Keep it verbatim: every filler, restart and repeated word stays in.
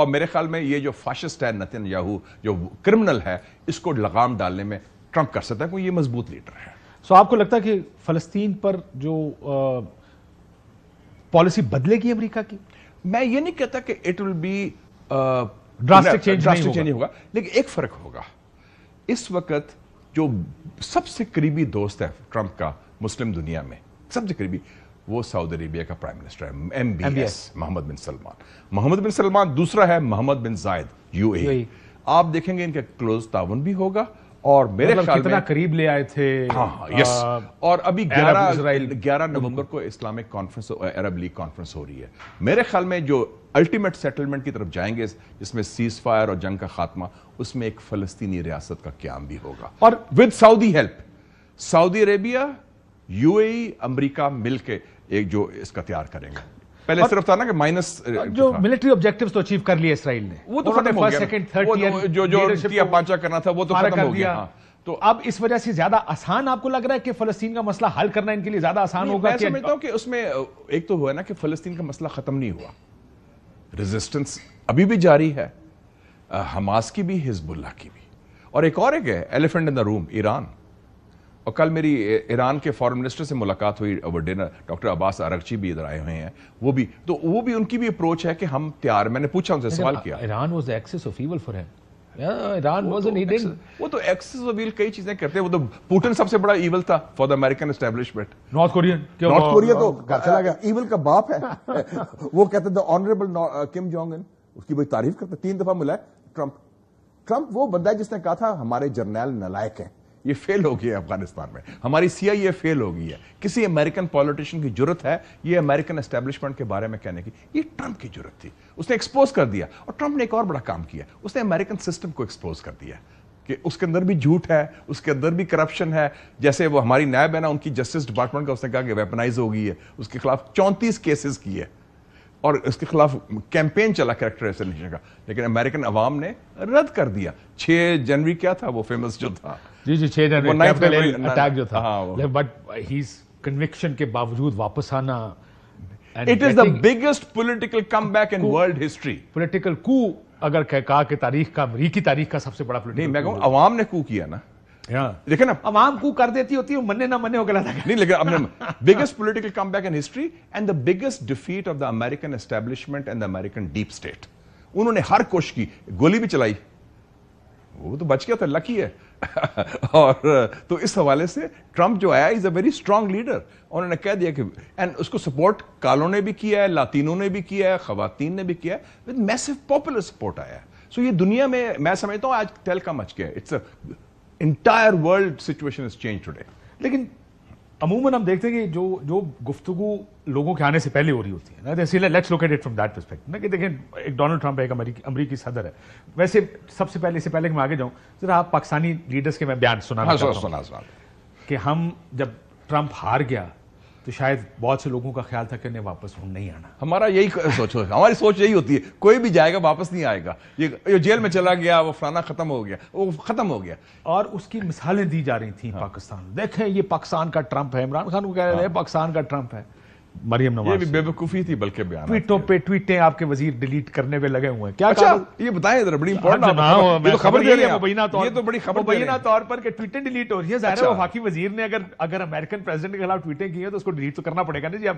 और मेरे ख्याल में ये जो फाशिस्ट है नतन याहू जो क्रिमिनल है, इसको लगाम डालने में ट्रंप कर सकता है क्योंकि ये मजबूत लीडर है। सो आपको लगता है कि फलस्तीन पर जो पॉलिसी बदलेगी अमेरिका की? मैं ये नहीं कहता कि it will be drastic change नहीं होगा, लेकिन एक फर्क होगा। इस वक्त जो सबसे करीबी दोस्त है ट्रंप का मुस्लिम दुनिया में, सबसे करीबी, वो सऊदी अरेबिया का प्राइम मिनिस्टर है M B S Mohammed bin Salman. Mohammed bin Salman दूसरा है मोहम्मद बिन जायद यू ए ई। आप देखेंगे इनका क्लोज तावन भी होगा और मेरे मतलब ख्याल कितना में करीब ले आए थे। हाँ, यस। और अभी ग्यारह नवंबर को Islamic conference, Arab league conference हो रही है। मेरे ख्याल में जो अल्टीमेट सेटलमेंट की तरफ जाएंगे जिसमें सीज फायर और जंग का खात्मा, उसमें एक फलस्तीनी रियासत का क्याम भी होगा और with Saudi help. Saudi Arabia, U A E, अमरीका मिलके एक जो इसका तैयार करेंगे। पहले सिर्फ था ना कि माइनस जो मिलिट्री ऑब्जेक्टिव्स तो अचीव कर लिए इसराइल ने, वो तो खत्म हो गया। सेकंड थर्ड ईयर जो जो टिया पांचा करना था वो तो खत्म हो गया। तो अब इस वजह से ज्यादा आसान आपको लग रहा है कि फलस्तीन का मसला हल करना इनके लिए ज्यादा आसान होगा? मैं समझता हूं कि उसमें एक तो हुआ ना कि फलस्तीन का मसला खत्म नहीं हुआ, रेजिस्टेंस अभी भी जारी है, हमास की भी, हिजबुल्लाह की भी। और एक और एक है elephant in the room, Iran. और कल मेरी ईरान के फॉरेन मिनिस्टर से मुलाकात हुई over dinner, doctor Abbas Araghchi भी इधर आए हुए हैं, वो भी तो वो भी उनकी भी अप्रोच है कि हम तैयार। मैंने पूछा उनसे, सवाल किया, Iran was the axis of evil for him, Iran was an Eden. वो तो एक्सिस ऑफ इविल कई चीजें करते हैं, वो तो पुतिन सबसे बड़ा इविल था for the American establishment. North Korean, North Korea तो घर चला गया, इविल का बाप है वो। कहते the honourable Kim Jong Un, उसकी बड़ी तारीफ करते, तीन दफा मिला है ट्रंप। ट्रंप वो बंदा है जिसने कहा था हमारे जर्नैल नालायक है, ये फेल हो गई है अफगानिस्तान में, हमारी सी आई ए फेल हो गई है। किसी अमेरिकन पॉलिटिशियन की जरूरत है ये अमेरिकन एस्टेब्लिशमेंट के बारे में कहने की? ये ट्रंप की जरूरत थी, उसने एक्सपोज कर दिया। और ट्रंप ने एक और बड़ा काम किया, उसने अमेरिकन सिस्टम को एक्सपोज कर दिया कि उसके अंदर भी झूठ है, उसके अंदर भी करप्शन है। जैसे वो हमारी नायब है ना, उनकी जस्टिस डिपार्टमेंट का उसने कहा कि वेपनाइज हो गई है, उसके खिलाफ चौंतीस केसेस किए और उसके खिलाफ कैंपेन चला कैरेक्टर एसेसिनेशन का, लेकिन अमेरिकन अवाम ने रद्द कर दिया। छह जनवरी क्या था वो फेमस जो था, जी जी छह जनवरी अटैक जो था, बट हीज कन्विक्शन के बावजूद वापस आना, it is the biggest political comeback in world history. Political coup अगर कहा कि तारीख का, अमरीकी तारीख का सबसे बड़ा पॉलिटिकल, मैं कहूं अवाम ने कू किया ना। देखे ना, अवाम को कर देती होती है, मन्ने ना मन्ने हो गया था नहीं, लेकिन biggest political comeback in history and the biggest defeat of the American establishment and the American deep state. उन्होंने हर कोशिश की, गोली भी चलाई, वो तो बच गया था, लकी है और तो इस हवाले से ट्रंप जो आया is a very strong leader. उन्होंने कह दिया कि, एंड उसको सपोर्ट कालों ने भी किया है, लातिनों ने भी किया है, खवातीन ने भी किया है, विद मैसिव पॉपुलर सपोर्ट आया है। सो ये दुनिया में मैं समझता हूं आज तेल का मच गया, it's a Entire world situation has changed today. लेकिन अमूमन हम देखते हैं कि जो जो गुफ्तगू लोगों के आने से पहले हो रही होती है ना, इसलिए let's look at it from that perspective ना कि देखें एक डोनाल्ड ट्रंप एक अमेरिकी अमरीकी सदर है। वैसे सबसे पहले इससे पहले कि मैं आगे जाऊं, जरा आप पाकिस्तानी लीडर्स के मैं बयान सुनाना चाहता हूं कि हम जब ट्रंप हार गया तो शायद बहुत से लोगों का ख्याल था कि उन्हें वापस नहीं आना। हमारा यही सोचो, हमारी सोच यही होती है, कोई भी जाएगा वापस नहीं आएगा, ये, ये जेल में चला गया, वो फलाना खत्म हो गया, वो खत्म हो गया। और उसकी मिसालें दी जा रही थी, हाँ। पाकिस्तान देखें, ये पाकिस्तान का ट्रंप है, इमरान खान को कह रहे हैं पाकिस्तान का ट्रंप है, मरीम नवाज। ये भी बेवकूफी थी, बल्कि ट्वीटों पे ट्वीटें आपके वजीर डिलीट करने पे लगे हुए हैं। क्या अच्छा, ये बताएं जरा, बड़ी इंपॉर्टेंट खबर दे रही है मुबैना तौर पर, ये तो बड़ी खबर मुबैना तौर पर कि ट्वीटें डिलीट हो रही है। जाहिर है वफाकी वजीर ने अगर अगर अमेरिकन प्रेसिडेंट के खिलाफ ट्वीटें की है तो उसको डिलीट तो करना पड़ेगा ना जी।